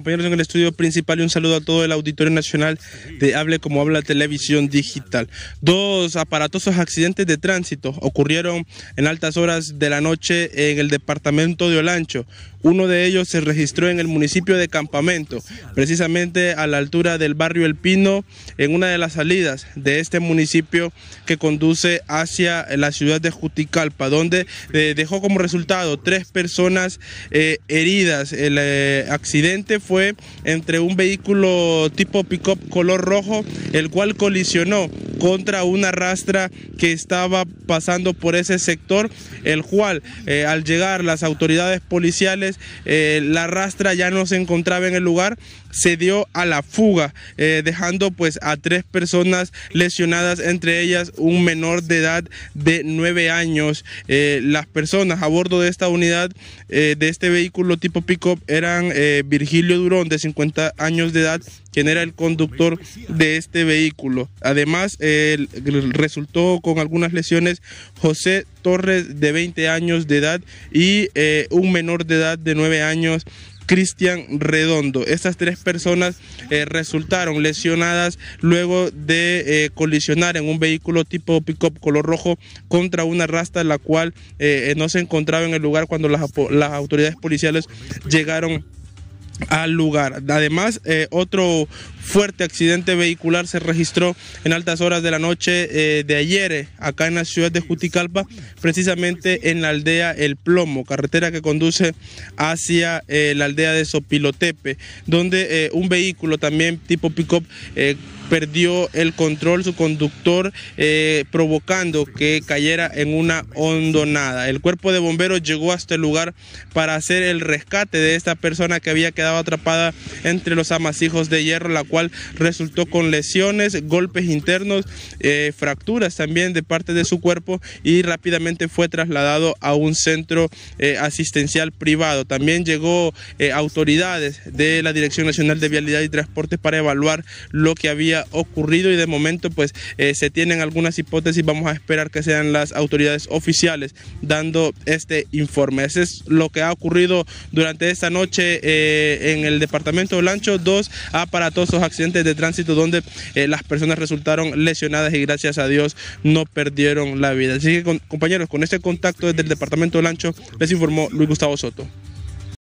compañeros en el estudio principal y un saludo a todo el auditorio nacional de Hable como habla Televisión Digital. Dos aparatosos accidentes de tránsito ocurrieron en altas horas de la noche en el departamento de Olancho. Uno de ellos se registró en el municipio de Campamento, precisamente a la altura del barrio El Pino, en una de las salidas de este municipio que conduce hacia la ciudad de Juticalpa, donde dejó como resultado 3 personas heridas. El accidente fue entre un vehículo tipo pick-up color rojo, el cual colisionó contra una rastra que estaba pasando por ese sector, el cual al llegar las autoridades policiales, la rastra ya no se encontraba en el lugar, se dio a la fuga, dejando pues a 3 personas lesionadas, entre ellas un menor de edad de 9 años. Las personas a bordo de esta unidad, de este vehículo tipo pick-up, eran Virgilio Durón, de 50 años de edad, quien era el conductor de este vehículo. Además, resultó con algunas lesiones José Torres, de 20 años de edad, y un menor de edad de 9 años, Cristian Redondo. Estas 3 personas resultaron lesionadas luego de colisionar en un vehículo tipo pick-up color rojo contra una rastra, la cual no se encontraba en el lugar cuando las autoridades policiales llegaron al lugar. Además, otro fuerte accidente vehicular se registró en altas horas de la noche de ayer acá en la ciudad de Juticalpa, precisamente en la aldea El Plomo, carretera que conduce hacia la aldea de Sopilotepe, donde un vehículo también tipo pick-up perdió el control, su conductor, provocando que cayera en una hondonada. El cuerpo de bomberos llegó hasta el lugar para hacer el rescate de esta persona que había quedado atrapada entre los amasijos de hierro, la cual resultó con lesiones, golpes internos, fracturas también de parte de su cuerpo, y rápidamente fue trasladado a un centro asistencial privado. También llegó autoridades de la Dirección Nacional de Vialidad y Transporte para evaluar lo que había ocurrido, y de momento pues se tienen algunas hipótesis. Vamos a esperar que sean las autoridades oficiales dando este informe. Eso es lo que ha ocurrido durante esta noche en el departamento de Olancho, 2 aparatosos accidentes de tránsito donde las personas resultaron lesionadas y gracias a Dios no perdieron la vida. Así que compañeros, con este contacto desde el departamento de Olancho les informó Luis Gustavo Soto.